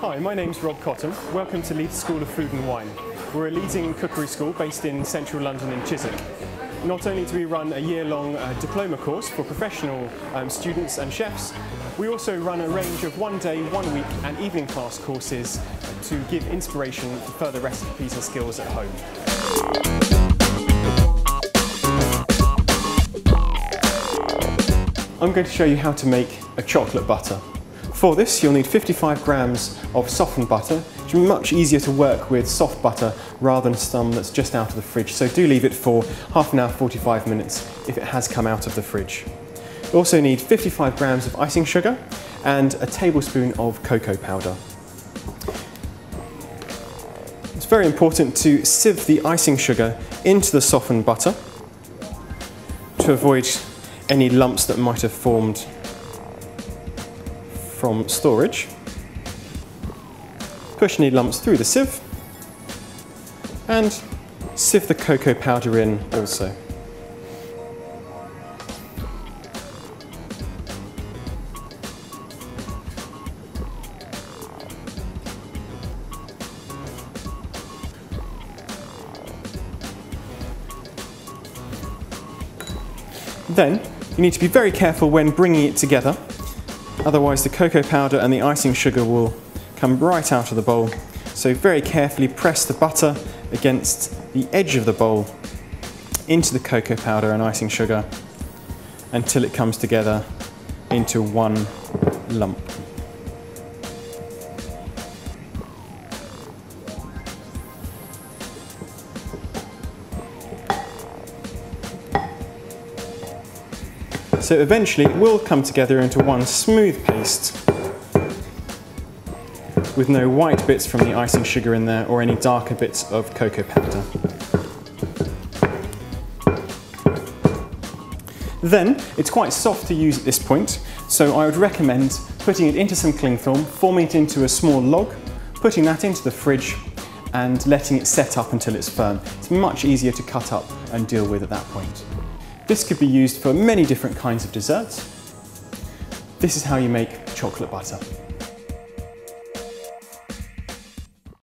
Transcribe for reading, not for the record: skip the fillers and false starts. Hi, my name's Rob Cotton. Welcome to Leeds School of Food and Wine. We're a leading cookery school based in central London in Chiswick. Not only do we run a year-long diploma course for professional students and chefs, we also run a range of one-day, one-week and evening class courses to give inspiration for further recipes and skills at home. I'm going to show you how to make a chocolate butter. For this, you'll need 55 grams of softened butter, which is much easier to work with soft butter rather than some that's just out of the fridge. So do leave it for half an hour, 45 minutes if it has come out of the fridge. You also need 55 grams of icing sugar and a tablespoon of cocoa powder. It's very important to sieve the icing sugar into the softened butter to avoid any lumps that might have formed from storage. Push any lumps through the sieve and sieve the cocoa powder in also. Then you need to be very careful when bringing it together, otherwise the cocoa powder and the icing sugar will come right out of the bowl. So very carefully press the butter against the edge of the bowl into the cocoa powder and icing sugar until it comes together into one lump. So eventually it will come together into one smooth paste with no white bits from the icing sugar in there or any darker bits of cocoa powder. Then it's quite soft to use at this point, so I would recommend putting it into some cling film, forming it into a small log, putting that into the fridge and letting it set up until it's firm. It's much easier to cut up and deal with at that point. This could be used for many different kinds of desserts. This is how you make chocolate butter.